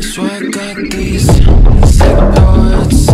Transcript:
Sweat got these sick poets.